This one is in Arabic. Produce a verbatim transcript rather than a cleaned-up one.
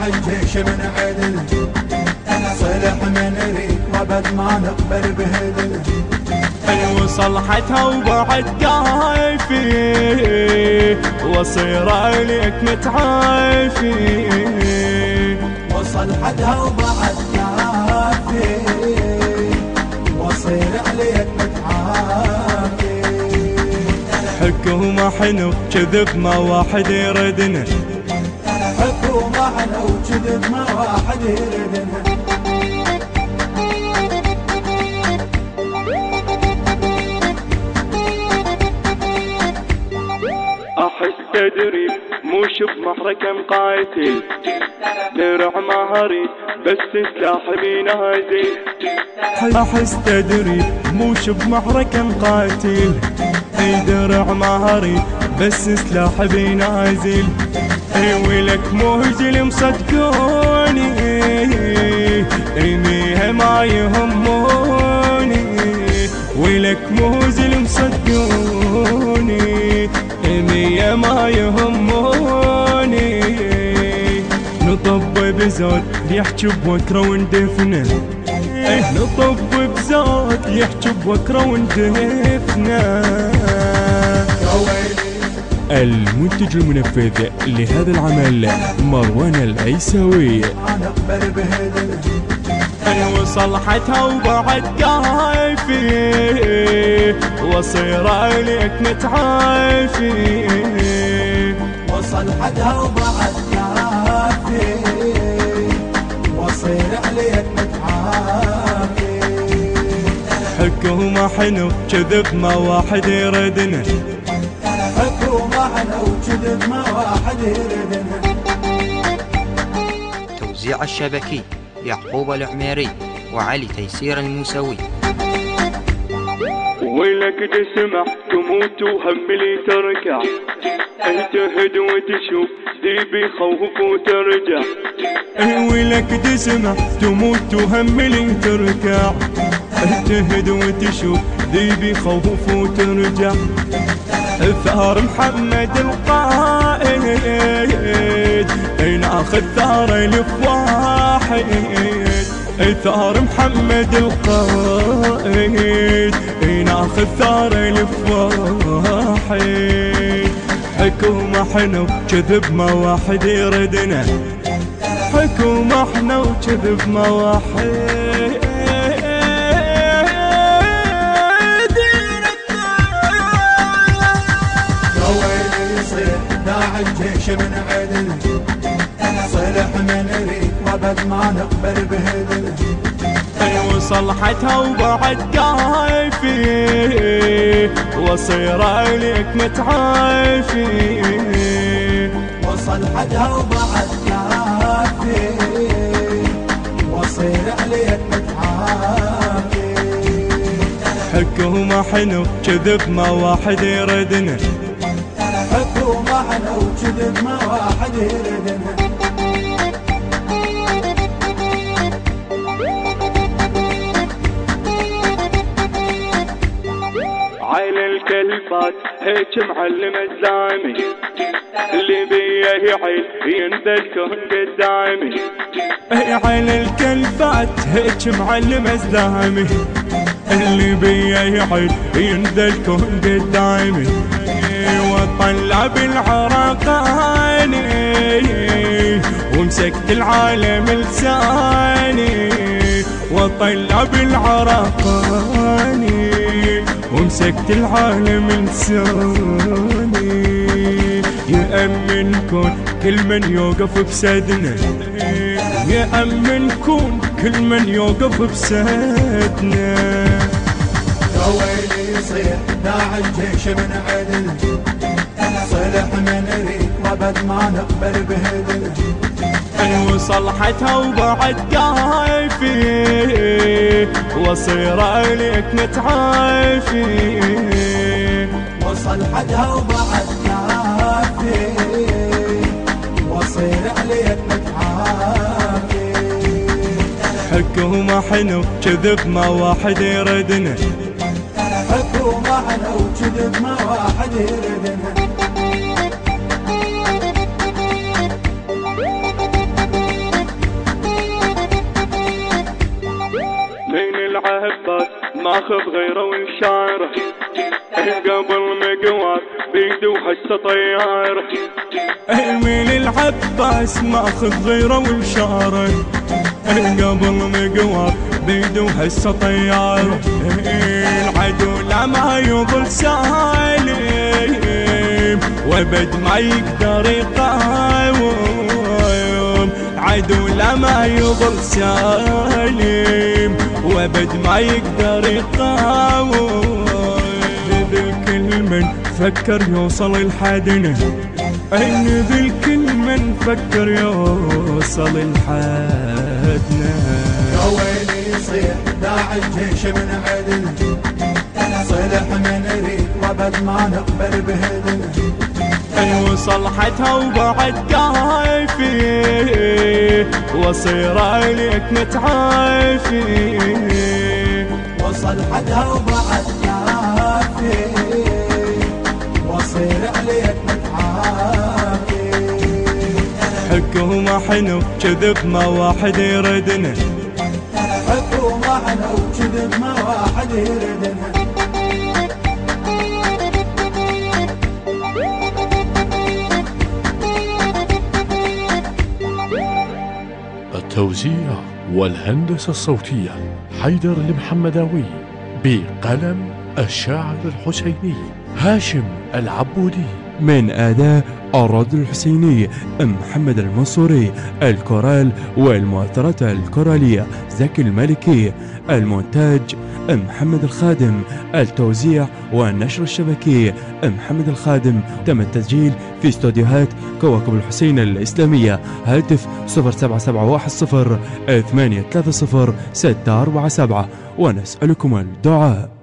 مع الجيش من عدل، صلح ما نريد وابد ما نقبل بهدل. وصلحتها وبعد كايفي واصير عليك متعايفي، وصلحتها وبعد كايفي واصير عليك متعايفي. حكومة حنو كذب ما واحد يردنا، حكومة حنو كذب ما واحد يردنا. تدري موش بمحركة مقاتل، درع ما هريد بس سلاح بينازل. أحس تدري موش بمحركة مقاتل، درع ما هريد بس سلاح بينازل. ولك مهجل مصدقوني، رميها ما يهموني. ولك مهجل مصدقوني، رمية ما يهموني. نطب بزاد يحجب بوكرة وندفنا، نطب بزاد يحجب بوكرة وندفنا. المنتج المنفذ لهذا العمل مروان العيساوي. وصلحتها وبعد كايفي واصير عليك متعايفي، وصلحتها وبعد كايفي واصير عليك متعايفي. حكومة حنو كذب ما واحد يردنا، حكومة حنو كذب ما واحد يردنا. توزيع الشبكي يعقوب العميري وعلي تيسير الموسوي. ويلك تسمع تموت وهم لي تركع، تهد وتشوف ديبي خوف وترجع. ويلك تسمع تموت وهم لي تركع، تهد وتشوف ديبي خوف وترجع. ثار محمد القائد ناخذ ثار الف واحد، ثار محمد القائد ناخذ ثار الف واحد. حكومة حنا وكذب ما واحد يردنا، حكومة حنا وكذب ما واحد. الجيش من عدل، صلح ما نريد وابد ما نقبل بهدل. وصلحتها وبعد كايفي واصير عليك متعايفي، وصلحتها وبعد كايفي واصير عليك متعايفي. حكومة حنو كذب ما واحد يردنا، حكومة حنو كذب ما واحد يردنا. على الكلفات هيك معلم الزامي، اللي بيه يعيل ينبل كهن قدامي. على الكلفات هيك معلم الزامي، اللي بيه يعيل ينبل كهن قدامي. وطلع بالعراقاني ومسكت العالم لساني، وطلع بالعراقاني ومسكت العالم لساني. يأمنكم كل من يوقف بسدنا، يأمنكم كل من يوقف بسدنا. يا ويلي يصيح داع الجيش من عدل، صلح ما نريد وابد ما نقبل بهدل. وصلحتها وبعد كايفي واصير عليك متعايفي، وصلحتها وبعد كايفي واصير عليك متعايفي. حكومة حنو كذب ما واحد يردنا، حكومة حنو كذب ما واحد يردنا. العباس ماخذ غيره وشعره قبل مقوار بيده وحسه طياره. من العباس ماخذ غيره وشعره قبل مقوار بيده وحسه طياره. العدو لما يظل سالم وابد ما يقدر يقاوم، عدو لما يظل سالم وابد ما يقدر يقاوم. بالكل من فكر يوصل الحدنا، ان بالكل من فكر يوصل الحدنا. يا ويلي يصيح داع الجيش من عدنا، صلح من نريد وابد ما نقبل بهدنا. ايوه صلحتها وبعد كايفي وصير عليك متعافي، وصلحتها وبعد كايفي وصير عليك متعافي. حكومة حنو كذب ما واحد يردنا، حكومة حنو كذب ما واحد يردنا. التوزيع والهندسة الصوتية حيدر المحمداوي، بقلم الشاعر الحسيني هاشم العبودي، من أداء الرجل الحسيني محمد المنصوري، الكورال والمؤثرات الكورالية زكي الملكي، المونتاج محمد الخادم، التوزيع والنشر الشبكي محمد الخادم. تم التسجيل في استوديوهات كواكب الحسين الإسلامية. هاتف صفر سبعة سبعة واحد صفر ثمانية ثلاثة صفر ستة أربعة سبعة، ونسألكم الدعاء.